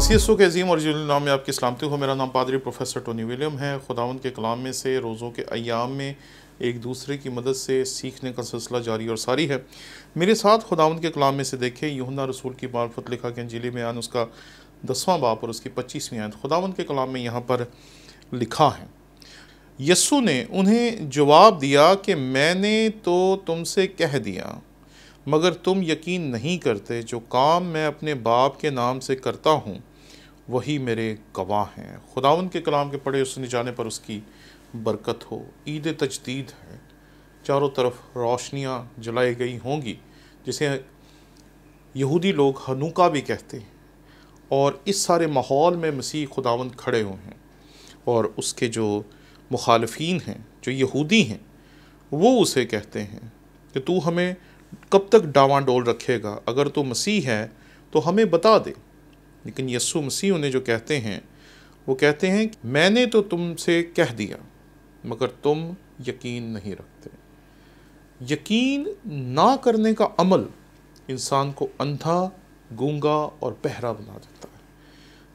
मसीह यसू के अजीम और जुल नाम में आपकी सलामती हो। मेरा नाम पादरी प्रोफेसर टोनी विलियम है। खुदावंद के कलाम में से रोज़ों के अयाम में एक दूसरे की मदद से सीखने का सिलसिला जारी और सारी है। मेरे साथ खुदावंद के कलाम में से देखें यूहन्ना रसूल की मार्फत लिखा के अंजीली बयान उसका 10वां बाब और उसकी 25वीं आयत। खुदावंद के कलाम में यहाँ पर लिखा है, यसू ने उन्हें जवाब दिया कि मैंने तो तुमसे कह दिया, मगर तुम यकीन नहीं करते। जो काम मैं अपने बाप के नाम से करता हूँ वही मेरे गवाह हैं। खुदावन के कलाम के पढ़े उसने जाने पर उसकी बरकत हो। ईद तजदीद है, चारों तरफ रोशनियाँ जलाई गई होंगी, जिसे यहूदी लोग हनुका भी कहते हैं। और इस सारे माहौल में मसीह खुदावन खड़े हुए हैं और उसके जो मुखालफीन हैं, जो यहूदी हैं, वो उसे कहते हैं कि तू हमें कब तक डावाडोल रखेगा, अगर तो मसीह है तो हमें बता दे। लेकिन यीशु मसीह उन्हें जो कहते हैं, वो कहते हैं मैंने तो तुमसे कह दिया मगर तुम यकीन नहीं रखते। यकीन ना करने का अमल इंसान को अंधा, गूंगा और बहरा बना देता है।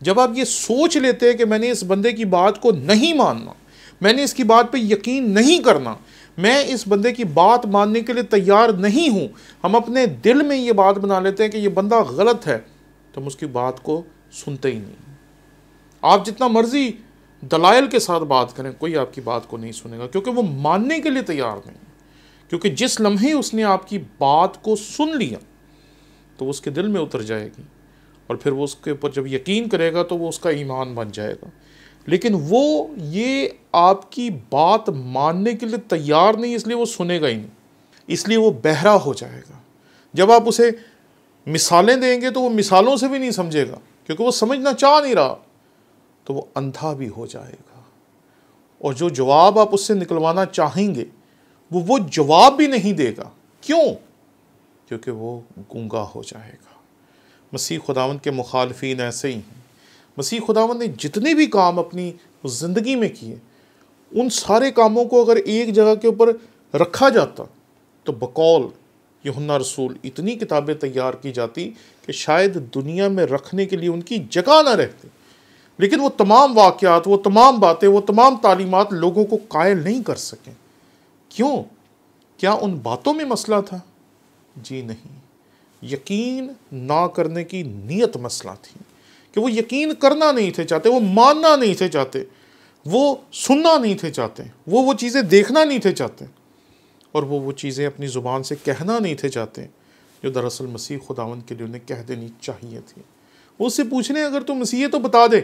जब आप ये सोच लेते हैं कि मैंने इस बंदे की बात को नहीं मानना, मैंने इसकी बात पे यकीन नहीं करना, मैं इस बंदे की बात मानने के लिए तैयार नहीं हूँ, हम अपने दिल में ये बात बना लेते हैं कि ये बंदा गलत है, तो हम उसकी बात को सुनते ही नहीं। आप जितना मर्जी दलायल के साथ बात करें, कोई आपकी बात को नहीं सुनेगा, क्योंकि वो मानने के लिए तैयार नहीं। क्योंकि जिस लम्हे उसने आपकी बात को सुन लिया तो उसके दिल में उतर जाएगी और फिर वो उसके ऊपर जब यकीन करेगा तो वो उसका ईमान बन जाएगा। लेकिन वो ये आपकी बात मानने के लिए तैयार नहीं, इसलिए वो सुनेगा ही नहीं, इसलिए वो बहरा हो जाएगा। जब आप उसे मिसालें देंगे तो वो मिसालों से भी नहीं समझेगा, क्योंकि वो समझना चाह नहीं रहा, तो वो अंधा भी हो जाएगा। और जो जवाब आप उससे निकलवाना चाहेंगे वो जवाब भी नहीं देगा। क्यों? क्योंकि वो गूंगा हो जाएगा। मसीह खुदावंद के मुखालफीन ऐसे ही हैं। मसीह खुदावंद ने जितने भी काम अपनी ज़िंदगी में किए, उन सारे कामों को अगर एक जगह के ऊपर रखा जाता तो बकौल यूहन्ना रसूल इतनी किताबें तैयार की जाती कि शायद दुनिया में रखने के लिए उनकी जगह ना रहती। लेकिन वो तमाम वाक़यात, वो तमाम बातें, वो तमाम तालीमात लोगों को कायल नहीं कर सकें। क्यों? क्या उन बातों में मसला था? जी नहीं। यकीन ना करने की नीयत मसला थी कि वो यकीन करना नहीं थे चाहते, वो मानना नहीं थे चाहते, वो सुनना नहीं थे चाहते, वो चीज़ें देखना नहीं थे चाहते, और वो चीज़ें अपनी ज़ुबान से कहना नहीं थे चाहते जो दरअसल मसीह खुदावंद के लिए उन्हें कह देनी चाहिए थी। उससे पूछने अगर तो मसीह तो बता दे।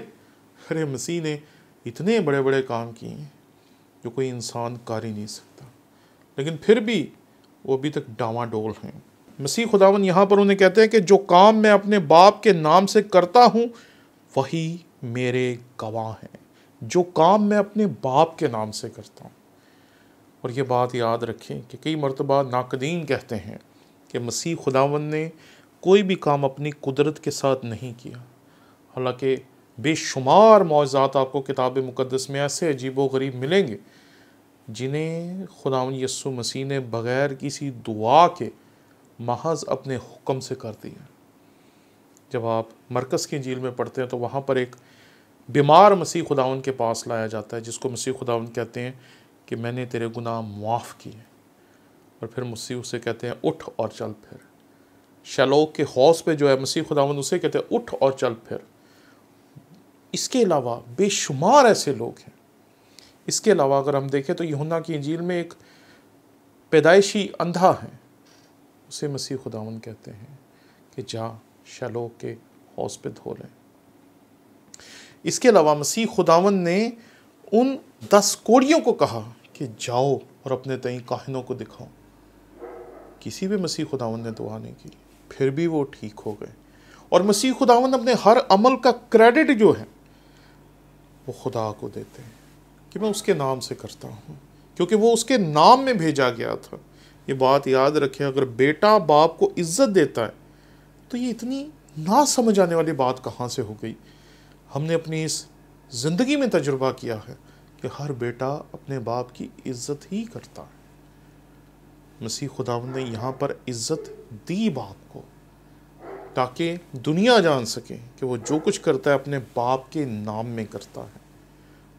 अरे मसीह ने इतने बड़े बड़े काम किए हैं जो कोई इंसान कर ही नहीं सकता, लेकिन फिर भी वो अभी तक डावाडोल हैं। मसीह खुदावन यहाँ पर उन्हें कहते हैं कि जो काम मैं अपने बाप के नाम से करता हूँ वही मेरे गवाह हैं। जो काम मैं अपने बाप के नाम से करता हूँ। और ये बात याद रखें कि कई मरतबा नाकदीन कहते हैं कि मसीह खुदावन ने कोई भी काम अपनी कुदरत के साथ नहीं किया। हालांकि बेशुमार मौज़ात आपको किताब मुकद्दस में ऐसे अजीबो गरीब मिलेंगे जिन्हें खुदावन यीशु मसीह ने बग़ैर किसी दुआ के महज अपने हुक्म से कर दिया। जब आप मरकस की झील में पढ़ते हैं तो वहाँ पर एक बीमार मसीह खुदावन के पास लाया जाता है, जिसको मसीह खुदावन कहते हैं कि मैंने तेरे गुनाह माफ़ किए। और फिर मसीह उसे कहते हैं उठ और चल फिर। शलोक के हौस पे जो है मसीह खुदावन उसे कहते हैं उठ और चल फिर। इसके अलावा बेशुमार ऐसे लोग हैं। इसके अलावा अगर हम देखें तो यूहन्ना की इंजील में एक पैदाइशी अंधा है, उसे मसीह खुदावन कहते हैं कि जा शलोक के हौज पे धो लें। इसके अलावा मसीह खुदावन ने उन 10 कोड़ियों को कहा कि जाओ और अपने तई काहिनों को दिखाओ। किसी भी मसीह खुदावन ने दुआ नहीं की, फिर भी वो ठीक हो गए। और मसीह खुदावन अपने हर अमल का क्रेडिट जो है वो खुदा को देते हैं कि मैं उसके नाम से करता हूँ, क्योंकि वो उसके नाम में भेजा गया था। ये बात याद रखें, अगर बेटा बाप को इज्जत देता है तो ये इतनी ना समझ आने वाली बात कहाँ से हो गई। हमने अपनी इस ज़िंदगी में तजुर्बा किया है कि हर बेटा अपने बाप की इज्जत ही करता है। मसीह खुदावंद ने यहाँ पर इज्जत दी बाप को, ताकि दुनिया जान सके कि वो जो कुछ करता है अपने बाप के नाम में करता है।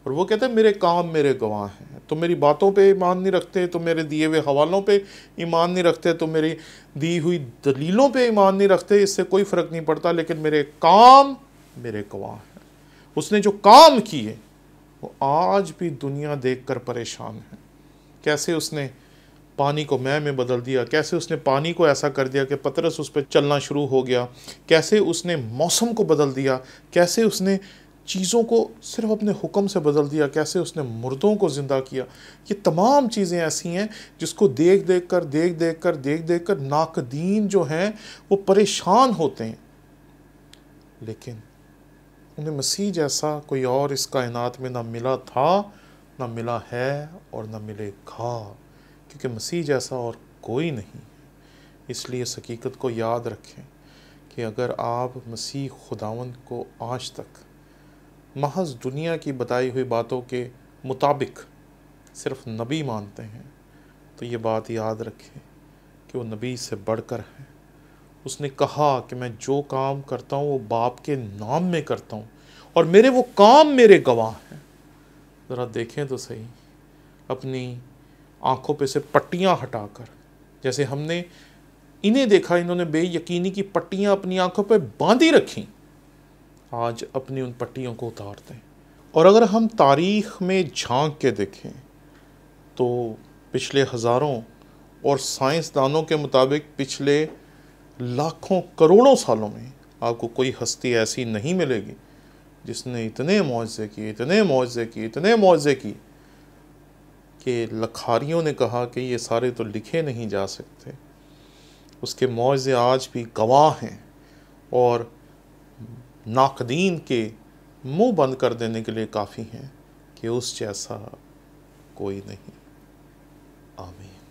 और वो कहता है मेरे काम मेरे गवाह हैं। तुम मेरी बातों पे ईमान नहीं रखते, तुम मेरे दिए हुए हवालों पे ईमान नहीं रखते, तुम मेरी दी हुई दलीलों पे ईमान नहीं रखते, इससे कोई फ़र्क नहीं पड़ता, लेकिन मेरे काम मेरे गवाह हैं। उसने जो काम किए वो आज भी दुनिया देख कर परेशान है। कैसे उसने पानी को मैं में बदल दिया, कैसे उसने पानी को ऐसा कर दिया कि पतरस उस पर चलना शुरू हो गया, कैसे उसने मौसम को बदल दिया, कैसे उसने चीज़ों को सिर्फ अपने हुक्म से बदल दिया, कैसे उसने मुर्दों को ज़िंदा किया। ये तमाम चीज़ें ऐसी हैं जिसको देख देख कर नाकदीन जो हैं वो परेशान होते हैं, लेकिन उन्हें मसीह जैसा कोई और इस कायनात में ना मिला था, ना मिला है और ना मिलेगा, क्योंकि मसीह जैसा और कोई नहीं। इसलिए इस हकीकत को याद रखें कि अगर आप मसीह खुदावंद को आज तक महज दुनिया की बताई हुई बातों के मुताबिक सिर्फ नबी मानते हैं, तो ये बात याद रखें कि वो नबी से बढ़कर है। उसने कहा कि मैं जो काम करता हूँ वो बाप के नाम में करता हूँ और मेरे वो काम मेरे गवाह हैं। ज़रा देखें तो सही, अपनी आँखों पे से पट्टियाँ हटाकर, जैसे हमने इन्हें देखा, इन्होंने बेयकीनी की पट्टियाँ अपनी आँखों पे बांधी रखी, आज अपनी उन पट्टियों को उतार दें। और अगर हम तारीख़ में झांक के देखें तो पिछले हज़ारों और साइंसदानों के मुताबिक पिछले लाखों करोड़ों सालों में आपको कोई हस्ती ऐसी नहीं मिलेगी जिसने इतने मुआवजे किए कि लखारियों ने कहा कि ये सारे तो लिखे नहीं जा सकते। उसके मुआवजे आज भी गवाह हैं और नाकदीन के मुंह बंद कर देने के लिए काफ़ी हैं कि उस जैसा कोई नहीं। आमीन।